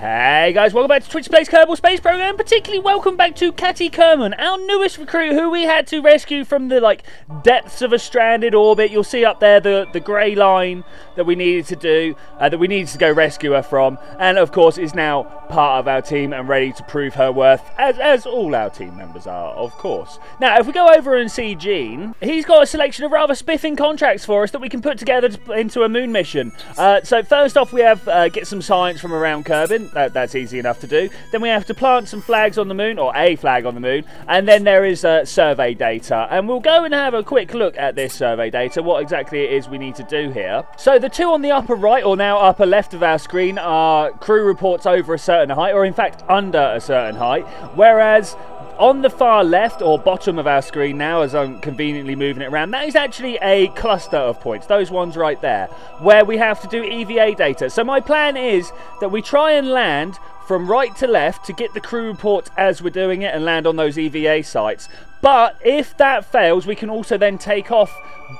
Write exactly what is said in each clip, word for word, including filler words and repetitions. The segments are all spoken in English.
Hey guys, welcome back to Twitch Plays Kerbal Space Programme. Particularly welcome back to Katy Kerman, our newest recruit who we had to rescue from the like depths of a stranded orbit. You'll see up there the, the grey line that we needed to do, uh, that we needed to go rescue her from. And of course is now part of our team and ready to prove her worth, as, as all our team members are, of course. Now, if we go over and see Gene, he's got a selection of rather spiffing contracts for us that we can put together to, into a moon mission. Uh, so first off we have uh, get some science from around Kerbin. That, that's easy enough to do. Then we have to plant some flags on the moon, or a flag on the moon, and then there is uh, survey data, and we'll go and have a quick look at this survey data, what exactly it is we need to do here. So the two on the upper right, or now upper left of our screen, are crew reports over a certain height, or in fact under a certain height, whereas on the far left, or bottom of our screen now, as I'm conveniently moving it around, that is actually a cluster of points, those ones right there, where we have to do E V A data. So my plan is that we try and land from right to left to get the crew reports as we're doing it and land on those E V A sites. But if that fails, we can also then take off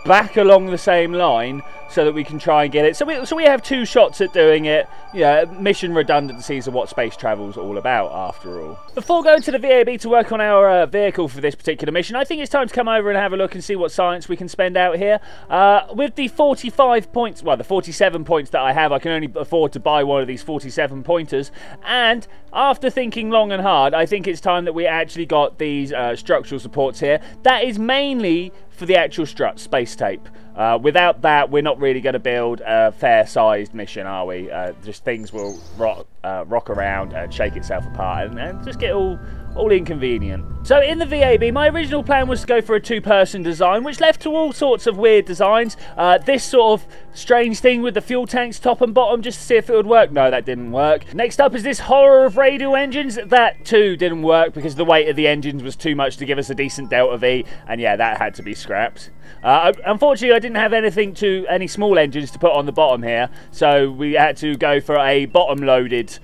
back along the same line so that we can try and get it. So we, so we have two shots at doing it. Yeah, mission redundancies are what space travel's all about, after all. Before going to the V A B to work on our uh, vehicle for this particular mission, I think it's time to come over and have a look and see what science we can spend out here. Uh, with the forty-five points, well, the forty-seven points that I have, I can only afford to buy one of these forty-seven pointers. And after thinking long and hard, I think it's time that we actually got these uh, structural supports here. That is mainly for the actual strut space tape. Uh, without that, we're not really going to build a fair-sized mission, are we? Uh, just things will rock, uh, rock around and shake itself apart, and, and just get all all inconvenient. So in the V A B, my original plan was to go for a two-person design, which left to all sorts of weird designs. Uh, this sort of strange thing with the fuel tanks top and bottom, just to see if it would work. No, that didn't work. Next up is this horror of radial engines. That too didn't work because the weight of the engines was too much to give us a decent delta V, and yeah, that had to be scrapped. Uh, unfortunately, I didn't have anything to any small engines to put on the bottom here, so we had to go for a bottom-loaded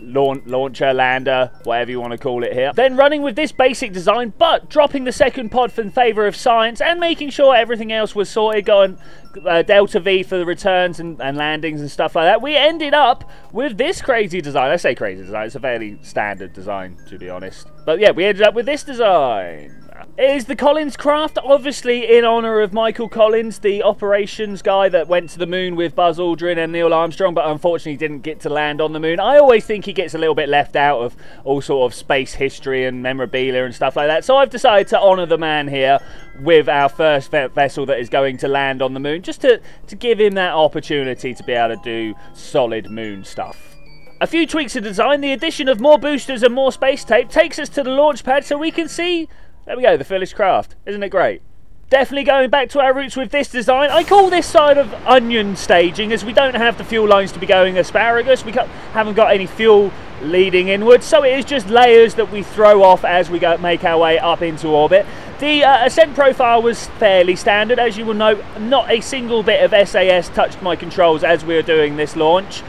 launcher, lander, whatever you want to call it here. Then running with this basic design, but dropping the second pod in favour of science and making sure everything else was sorted, going uh, delta V for the returns and, and landings and stuff like that. We ended up with this crazy design. I say crazy design, it's a fairly standard design, to be honest. But yeah, we ended up with this design. It is the Collins Craft, obviously in honour of Michael Collins, the operations guy that went to the moon with Buzz Aldrin and Neil Armstrong, but unfortunately didn't get to land on the moon. I always think he gets a little bit left out of all sort of space history and memorabilia and stuff like that, so I've decided to honour the man here with our first ve vessel that is going to land on the moon, just to, to give him that opportunity to be able to do solid moon stuff. A few tweaks to design, the addition of more boosters and more space tape takes us to the launch pad so we can see... There we go, the finished craft. Isn't it great? Definitely going back to our roots with this design. I call this side of onion staging, as we don't have the fuel lines to be going asparagus. We haven't got any fuel leading inwards, so it is just layers that we throw off as we go make our way up into orbit. The uh, ascent profile was fairly standard. As you will note, not a single bit of S A S touched my controls as we were doing this launch.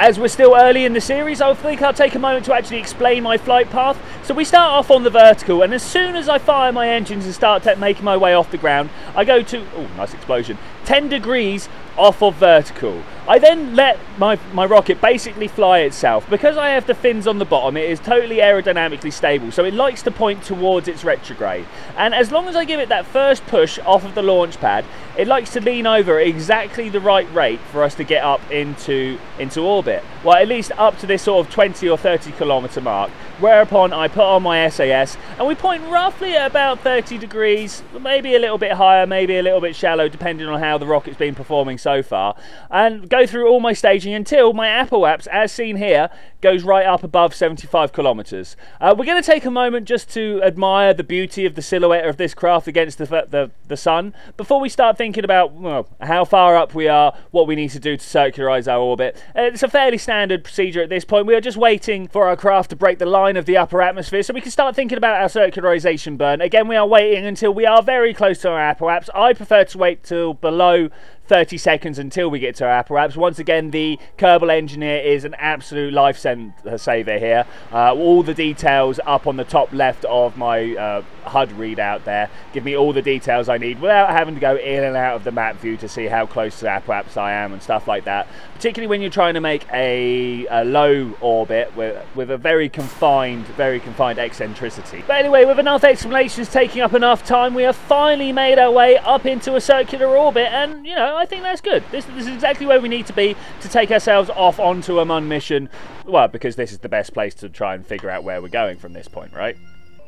As we're still early in the series, I think I'll take a moment to actually explain my flight path. So we start off on the vertical, and as soon as I fire my engines and start making my way off the ground, I go to, oh, nice explosion, ten degrees off of vertical. I then let my, my rocket basically fly itself. Because I have the fins on the bottom, it is totally aerodynamically stable, so it likes to point towards its retrograde. And as long as I give it that first push off of the launch pad, it likes to lean over at exactly the right rate for us to get up into, into orbit. Well, at least up to this sort of twenty or thirty kilometer mark, whereupon I put on my S A S, and we point roughly at about thirty degrees, maybe a little bit higher, maybe a little bit shallow, depending on how the rocket's been performing so far, and go through all my staging until my APAPS, as seen here, goes right up above seventy-five kilometers. Uh, we're going to take a moment just to admire the beauty of the silhouette of this craft against the, the, the sun before we start thinking about, well, how far up we are, what we need to do to circularize our orbit. It's a fairly standard procedure at this point. We are just waiting for our craft to break the line of the upper atmosphere so we can start thinking about our circularization burn. Again, we are waiting until we are very close to our APAPS. I prefer to wait till below thirty seconds until we get to our APAPS. Once again, the Kerbal Engineer is an absolute life saver here. Uh, all the details up on the top left of my uh, H U D readout there give me all the details I need without having to go in and out of the map view to see how close to APAPS I am and stuff like that. Particularly when you're trying to make a, a low orbit with, with a very confined, very confined eccentricity. But anyway, with enough explanations taking up enough time, we have finally made our way up into a circular orbit, and you know, I think that's good. This, this is exactly where we need to be to take ourselves off onto a Mun mission. Well, because this is the best place to try and figure out where we're going from this point, right?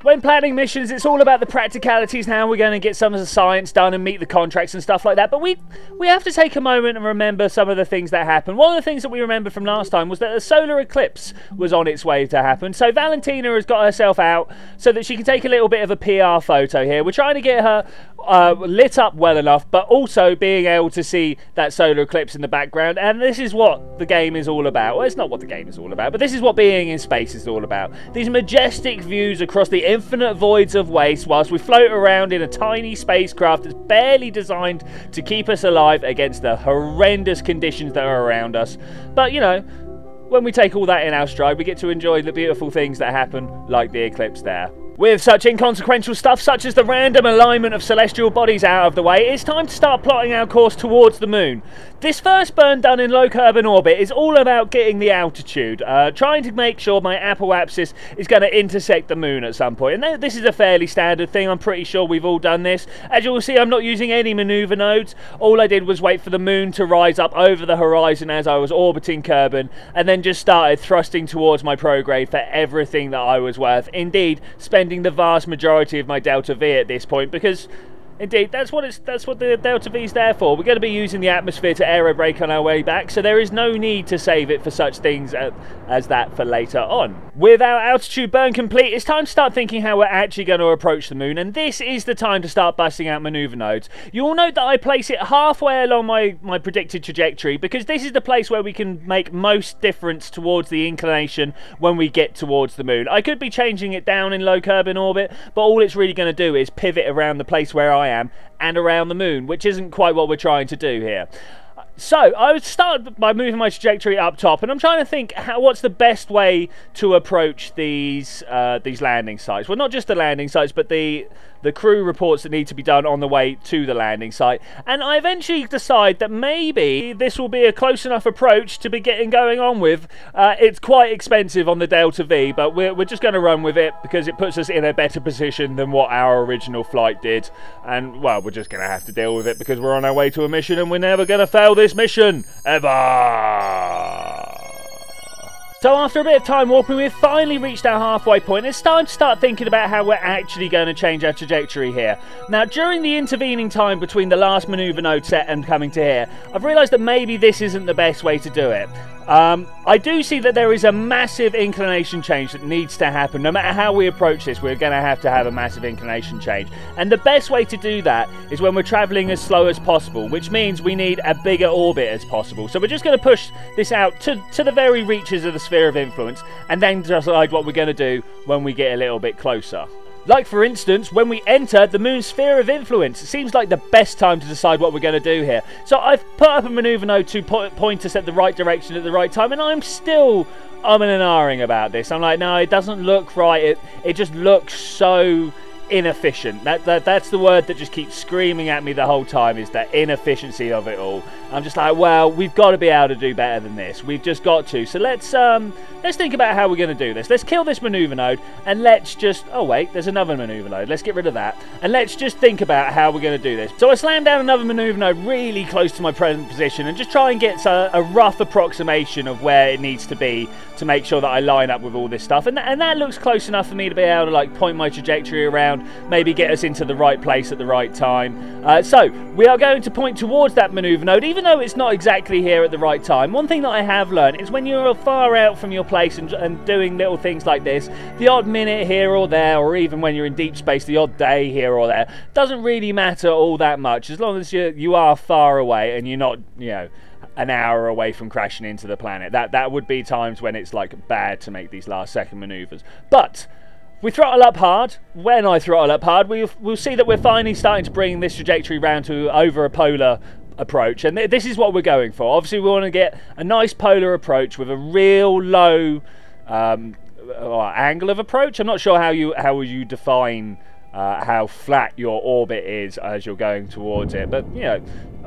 When planning missions, it's all about the practicalities and how we're going to get some of the science done and meet the contracts and stuff like that. But we we have to take a moment and remember some of the things that happened. One of the things that we remember from last time was that a solar eclipse was on its way to happen. So Valentina has got herself out so that she can take a little bit of a P R photo here. We're trying to get her uh, lit up well enough, but also being able to see that solar eclipse in the background. And this is what the game is all about. Well, it's not what the game is all about, but this is what being in space is all about. These majestic views across the infinite voids of waste whilst we float around in a tiny spacecraft that's barely designed to keep us alive against the horrendous conditions that are around us. But you know, when we take all that in our stride, we get to enjoy the beautiful things that happen, like the eclipse there. With such inconsequential stuff such as the random alignment of celestial bodies out of the way, it's time to start plotting our course towards the Moon. This first burn done in low Kerbin orbit is all about getting the altitude, uh, trying to make sure my apopapsis is going to intersect the Moon at some point. And this is a fairly standard thing, I'm pretty sure we've all done this. As you'll see, I'm not using any manoeuvre nodes. All I did was wait for the Moon to rise up over the horizon as I was orbiting Kerbin, and then just started thrusting towards my prograde for everything that I was worth. Indeed, spending the vast majority of my Delta V at this point, because indeed that's what it's that's what the Delta V is there for. We're going to be using the atmosphere to aerobrake on our way back, so there is no need to save it for such things as that for later on. With our altitude burn complete, it's time to start thinking how we're actually going to approach the Moon, and this is the time to start busting out manoeuvre nodes. You'll note that I place it halfway along my, my predicted trajectory, because this is the place where we can make most difference towards the inclination when we get towards the Moon. I could be changing it down in low Kerbin orbit, but all it's really going to do is pivot around the place where I am and around the Moon, which isn't quite what we're trying to do here. So I would start by moving my trajectory up top, and I'm trying to think how, what's the best way to approach these uh, these landing sites. Well, not just the landing sites, but the the crew reports that need to be done on the way to the landing site. And I eventually decide that maybe this will be a close enough approach to be getting going on with. Uh, it's quite expensive on the Delta V, but we're, we're just going to run with it because it puts us in a better position than what our original flight did. And, well, we're just going to have to deal with it because we're on our way to a mission and we're never going to fail this mission, ever! So after a bit of time warping, we've finally reached our halfway point. It's time to start thinking about how we're actually going to change our trajectory here. Now, during the intervening time between the last manoeuvre node set and coming to here, I've realised that maybe this isn't the best way to do it. Um, I do see that there is a massive inclination change that needs to happen. No matter how we approach this, we're going to have to have a massive inclination change. And the best way to do that is when we're travelling as slow as possible, which means we need a bigger orbit as possible. So we're just going to push this out to, to the very reaches of the sphere of influence, and then decide what we're going to do when we get a little bit closer. Like, for instance, when we enter the Moon's sphere of influence, it seems like the best time to decide what we're going to do here. So I've put up a manoeuvre node to point us at the right direction at the right time, and I'm still umming and ahhing about this. I'm like, no, it doesn't look right. It, it just looks so inefficient. That, that that's the word that just keeps screaming at me the whole time, is that inefficiency of it all. I'm just like, well, we've got to be able to do better than this. We've just got to. So let's um let's think about how we're going to do this. Let's kill this manoeuvre node, and let's just, oh wait, there's another manoeuvre node. Let's get rid of that, and let's just think about how we're going to do this. So I slam down another manoeuvre node really close to my present position, and just try and get a, a rough approximation of where it needs to be to make sure that I line up with all this stuff. And, th and that looks close enough for me to be able to like point my trajectory around, maybe get us into the right place at the right time. Uh, so we are going to point towards that manoeuvre node, even though it's not exactly here at the right time. One thing that I have learned is when you're far out from your place and, and doing little things like this, the odd minute here or there, or even when you're in deep space, the odd day here or there, doesn't really matter all that much, as long as you you are far away and you're not, you know, an hour away from crashing into the planet. That that would be times when it's like bad to make these last second manoeuvres. But we throttle up hard. When I throttle up hard, we'll, we'll see that we're finally starting to bring this trajectory round to over a polar approach, and th this is what we're going for. Obviously, we want to get a nice polar approach with a real low um, uh, angle of approach. I'm not sure how you how you define uh, how flat your orbit is as you're going towards it, but you know,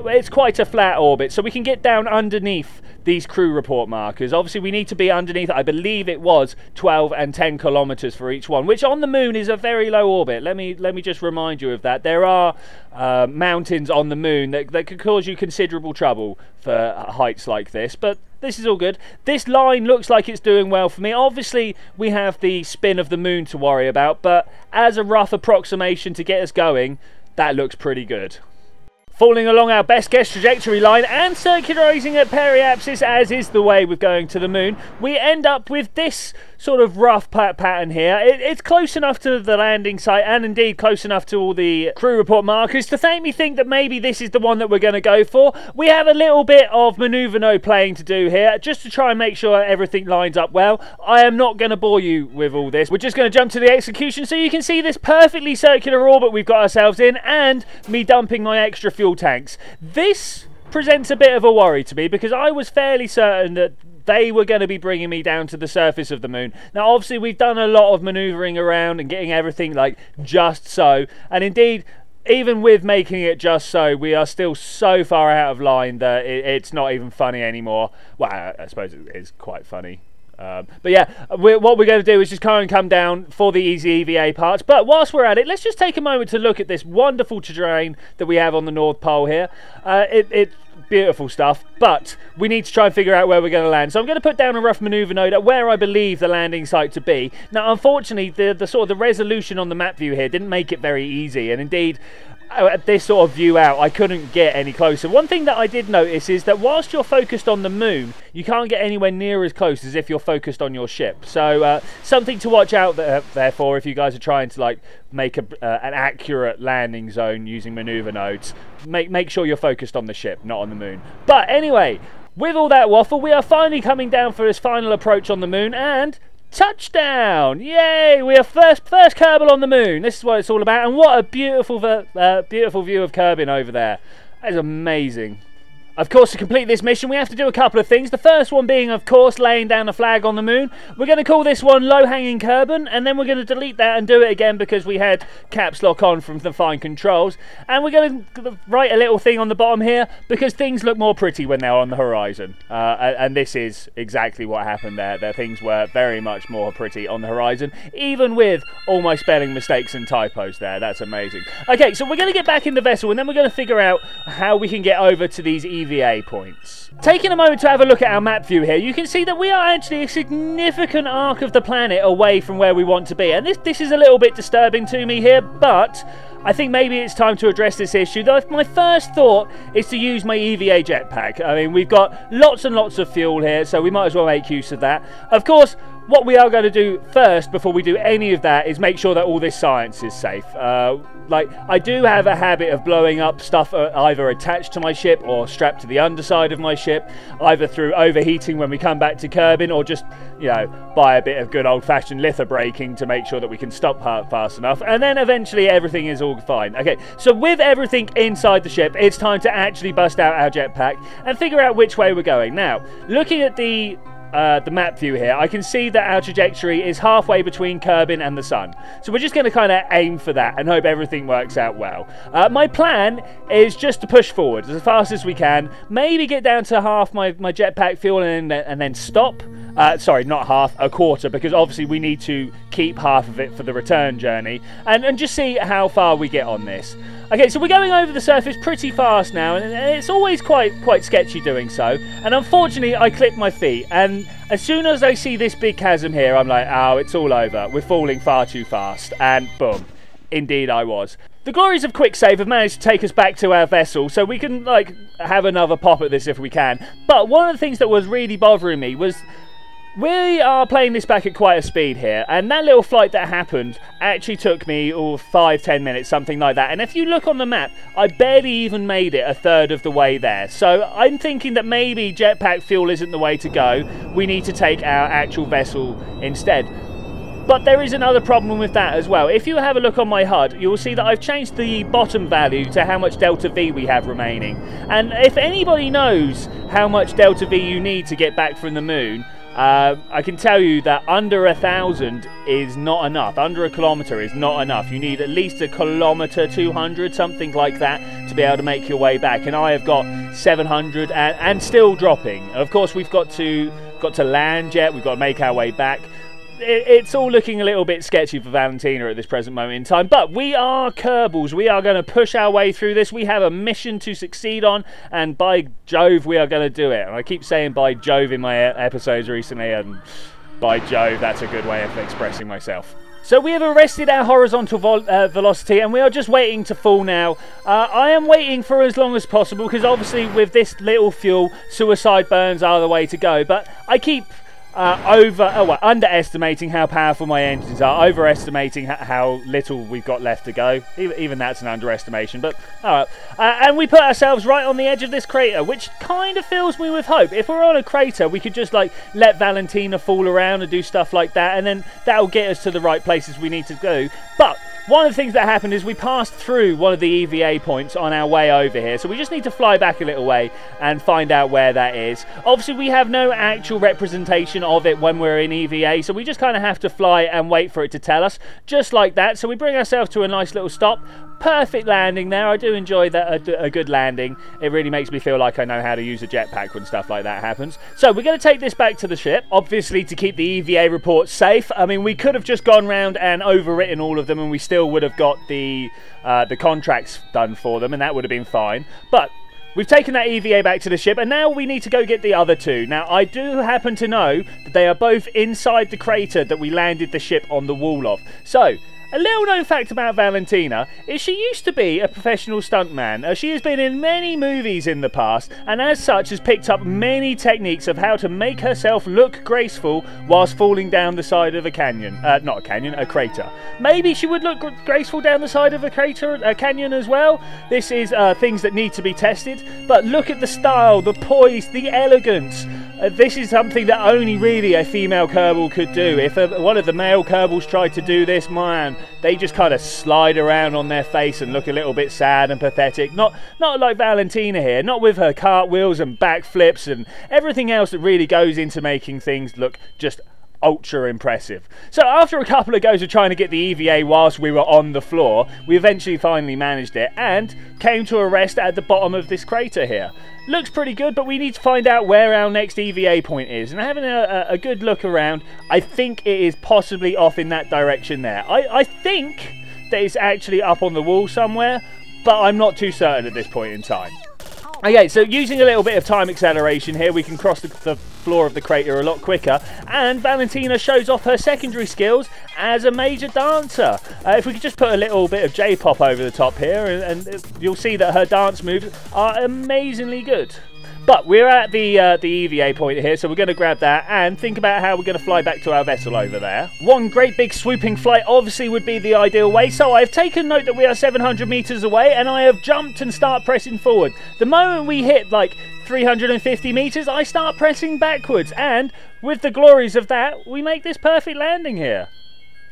it's quite a flat orbit, so we can get down underneath these crew report markers. Obviously, we need to be underneath, I believe it was twelve and ten kilometers for each one, which on the moon is a very low orbit. Let me let me just remind you of that. There are uh, mountains on the moon that, that could cause you considerable trouble for heights like this, but this is all good. This line looks like it's doing well for me. Obviously, we have the spin of the moon to worry about, but as a rough approximation to get us going, that looks pretty good. Falling along our best guess trajectory line and circularizing at periapsis, as is the way with going to the moon, we end up with this sort of rough pat pattern here. It, it's close enough to the landing site, and indeed close enough to all the crew report markers, to make me think that maybe this is the one that we're going to go for. We have a little bit of manoeuvre playing to do here, just to try and make sure everything lines up well. I am not going to bore you with all this. We're just going to jump to the execution, so you can see this perfectly circular orbit we've got ourselves in, and me dumping my extra fuel tanks. This presents a bit of a worry to me, because I was fairly certain that they were going to be bringing me down to the surface of the moon. Now, obviously, we've done a lot of maneuvering around and getting everything like just so, and indeed, even with making it just so, we are still so far out of line that it, it's not even funny anymore. Well, I, I suppose it is quite funny. Um, but yeah, we're, what we're going to do is just kind of come down for the easy E V A parts. But whilst we're at it, let's just take a moment to look at this wonderful terrain that we have on the North Pole here. Uh, it, it's beautiful stuff, but we need to try and figure out where we're going to land. So I'm going to put down a rough manoeuvre node at where I believe the landing site to be. Now, unfortunately, the, the sort of the resolution on the map view here didn't make it very easy, and indeed, at this sort of view out, I couldn't get any closer. One thing that I did notice is that whilst you're focused on the moon, you can't get anywhere near as close as if you're focused on your ship. So uh, something to watch out there, therefore, if you guys are trying to like make a, uh, an accurate landing zone using manoeuvre nodes. Make, make sure you're focused on the ship, not on the moon. But anyway, with all that waffle, we are finally coming down for this final approach on the moon, and touchdown! Yay! We are first first Kerbal on the moon. This is what it's all about, and what a beautiful uh, beautiful view of Kerbin over there. That is amazing. Of course, to complete this mission, we have to do a couple of things. The first one being, of course, laying down a flag on the moon. We're going to call this one low-hanging Kerbin, and then we're going to delete that and do it again because we had caps lock on from the fine controls. And we're going to write a little thing on the bottom here because things look more pretty when they're on the horizon. Uh, and this is exactly what happened there. Their things were very much more pretty on the horizon, even with all my spelling mistakes and typos there. That's amazing. Okay, so we're going to get back in the vessel, and then we're going to figure out how we can get over to these E V A points. Taking a moment to have a look at our map view here, you can see that we are actually a significant arc of the planet away from where we want to be, and this, this is a little bit disturbing to me here, but I think maybe it's time to address this issue. Though my first thought is to use my E V A jetpack. I mean, we've got lots and lots of fuel here, so we might as well make use of that. Of course, what we are going to do first, before we do any of that, is make sure that all this science is safe. Uh, like, I do have a habit of blowing up stuff either attached to my ship or strapped to the underside of my ship, either through overheating when we come back to Kerbin, or just, you know, by a bit of good old-fashioned lithobraking to make sure that we can stop fast enough, and then eventually everything is all fine. Okay, so with everything inside the ship, it's time to actually bust out our jetpack and figure out which way we're going. Now, looking at the uh, the map view here, I can see that our trajectory is halfway between Kerbin and the sun. So we're just going to kind of aim for that and hope everything works out well. Uh, my plan is just to push forward as fast as we can, maybe get down to half my, my jetpack fuel and, and then stop. Uh, sorry, not half, a quarter, because obviously we need to keep half of it for the return journey, and, and just see how far we get on this. Okay, so we're going over the surface pretty fast now, and it's always quite quite sketchy doing so, and unfortunately I clip my feet, and as soon as I see this big chasm here, I'm like, oh, it's all over, we're falling far too fast, and boom, indeed I was. The glories of Quick Save have managed to take us back to our vessel, so we can, like, have another pop at this if we can, but one of the things that was really bothering me was we are playing this back at quite a speed here, and that little flight that happened actually took me oh, five, ten minutes, something like that. And if you look on the map, I barely even made it a third of the way there. So I'm thinking that maybe jetpack fuel isn't the way to go. We need to take our actual vessel instead. But there is another problem with that as well. If you have a look on my H U D, you will see that I've changed the bottom value to how much delta V we have remaining. And if anybody knows how much delta V you need to get back from the moon, uh, I can tell you that under a thousand is not enough. Under a kilometre is not enough. You need at least a kilometre, two hundred, something like that, to be able to make your way back. And I have got seven hundred and, and still dropping. Of course, we've got to, got to land yet. We've got to make our way back. It's all looking a little bit sketchy for Valentina at this present moment in time, but we are Kerbals. We are going to push our way through this. We have a mission to succeed on, and by Jove, we are going to do it. And I keep saying by Jove in my episodes recently, and by Jove, that's a good way of expressing myself. So we have arrested our horizontal vo uh, velocity, and we are just waiting to fall now. Uh, I am waiting for as long as possible, because obviously with this little fuel, suicide burns are the way to go, but I keep... Uh, over, oh, well, underestimating how powerful my engines are, overestimating h how little we've got left to go. Even, even that's an underestimation, but alright. Uh, and we put ourselves right on the edge of this crater, which kind of fills me with hope. If we're on a crater, we could just like let Valentina fall around and do stuff like that, and then that'll get us to the right places we need to go. But one of the things that happened is we passed through one of the E V A points on our way over here, so we just need to fly back a little way and find out where that is. Obviously, we have no actual representation of it when we're in E V A, so we just kind of have to fly and wait for it to tell us, just like that. So we bring ourselves to a nice little stop. Perfect landing there. I do enjoy that, a, a good landing. It really makes me feel like I know how to use a jetpack when stuff like that happens. So we're going to take this back to the ship, obviously to keep the E V A report safe. I mean, we could have just gone round and overwritten all of them, and we still would have got the uh, the contracts done for them, and that would have been fine. But we've taken that E V A back to the ship, and now we need to go get the other two. Now, I do happen to know that they are both inside the crater that we landed the ship on the wall of. So, a little-known fact about Valentina is she used to be a professional stuntman. Uh, she has been in many movies in the past, and as such has picked up many techniques of how to make herself look graceful whilst falling down the side of a canyon. Uh, not a canyon, a crater. Maybe she would look gr graceful down the side of a crater, a canyon as well. This is uh, things that need to be tested, but look at the style, the poise, the elegance. Uh, this is something that only really a female Kerbal could do. If a, one of the male Kerbals tried to do this, man, they just kind of slide around on their face and look a little bit sad and pathetic. Not not like Valentina here, not with her cartwheels and backflips and everything else that really goes into making things look just ultra impressive. So after a couple of goes of trying to get the E V A whilst we were on the floor, we eventually finally managed it and came to a rest at the bottom of this crater here. Looks pretty good, but we need to find out where our next E V A point is. And having a, a good look around, I think it is possibly off in that direction there. I, I think that it's actually up on the wall somewhere, but I'm not too certain at this point in time. Okay, so using a little bit of time acceleration here, we can cross the, the floor of the crater a lot quicker, and Valentina shows off her secondary skills as a major dancer. Uh, if we could just put a little bit of J-pop over the top here, and, and you'll see that her dance moves are amazingly good. But we're at the uh, the E V A point here, so we're going to grab that and think about how we're going to fly back to our vessel over there. One great big swooping flight obviously would be the ideal way, so I've taken note that we are seven hundred meters away, and I have jumped and start pressing forward. The moment we hit, like, three hundred fifty meters, I start pressing backwards, and with the glories of that, we make this perfect landing here.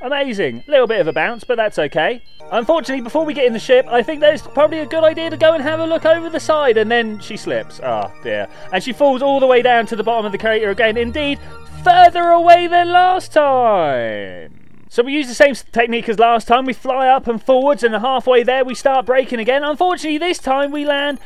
Amazing. A little bit of a bounce, but that's okay. Unfortunately, before we get in the ship, I think that it's probably a good idea to go and have a look over the side, and then she slips. Ah, dear. And she falls all the way down to the bottom of the crater again. Indeed, further away than last time. So we use the same technique as last time. We fly up and forwards, and halfway there we start braking again. Unfortunately, this time we land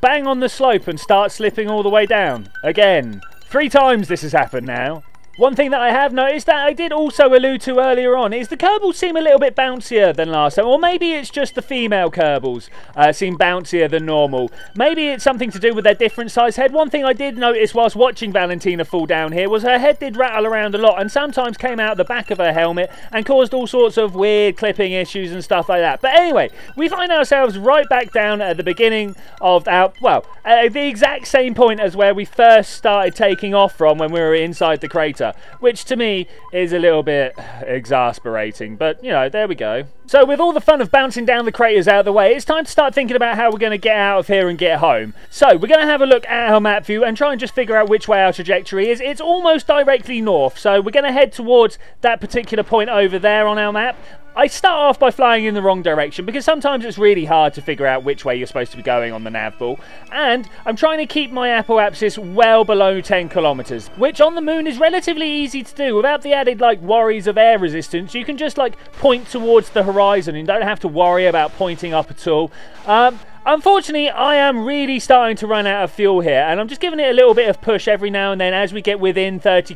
bang on the slope and start slipping all the way down. Again. Three times this has happened now. One thing that I have noticed that I did also allude to earlier on is the Kerbals seem a little bit bouncier than last time. Or maybe it's just the female Kerbals uh, seem bouncier than normal. Maybe it's something to do with their different size head. One thing I did notice whilst watching Valentina fall down here was her head did rattle around a lot and sometimes came out the back of her helmet and caused all sorts of weird clipping issues and stuff like that. But anyway, we find ourselves right back down at the beginning of our, well, at the exact same point as where we first started taking off from when we were inside the crater. later, which to me is a little bit exasperating, but you know, there we go. So with all the fun of bouncing down the craters out of the way, it's time to start thinking about how we're going to get out of here and get home. So we're going to have a look at our map view and try and just figure out which way our trajectory is. It's almost directly north, so we're going to head towards that particular point over there on our map. I start off by flying in the wrong direction because sometimes it's really hard to figure out which way you're supposed to be going on the nav ball, and I'm trying to keep my apopapsis well below ten kilometers, which on the moon is relatively easy to do without the added like worries of air resistance. You can just like point towards the horizon and don't have to worry about pointing up at all. Um, Unfortunately, I am really starting to run out of fuel here, and I'm just giving it a little bit of push every now and then as we get within thirty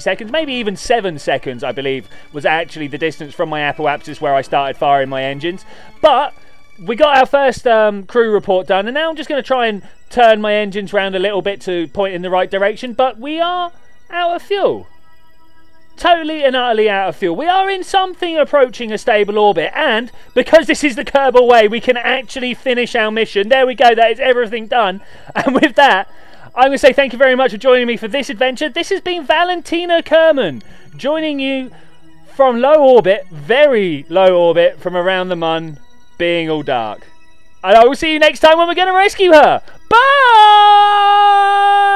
seconds, maybe even seven seconds, I believe, was actually the distance from my apopapsis where I started firing my engines. But we got our first um, crew report done, and now I'm just going to try and turn my engines around a little bit to point in the right direction, but we are out of fuel. Totally and utterly out of fuel. We are in something approaching a stable orbit, and because this is the Kerbal way, we can actually finish our mission. There we go, that is everything done. And with that, I'm going to say thank you very much for joining me for this adventure. This has been Valentina Kerman, joining you from low orbit, very low orbit, from around the Mun, being all dark. And I will see you next time when we're going to rescue her. Bye!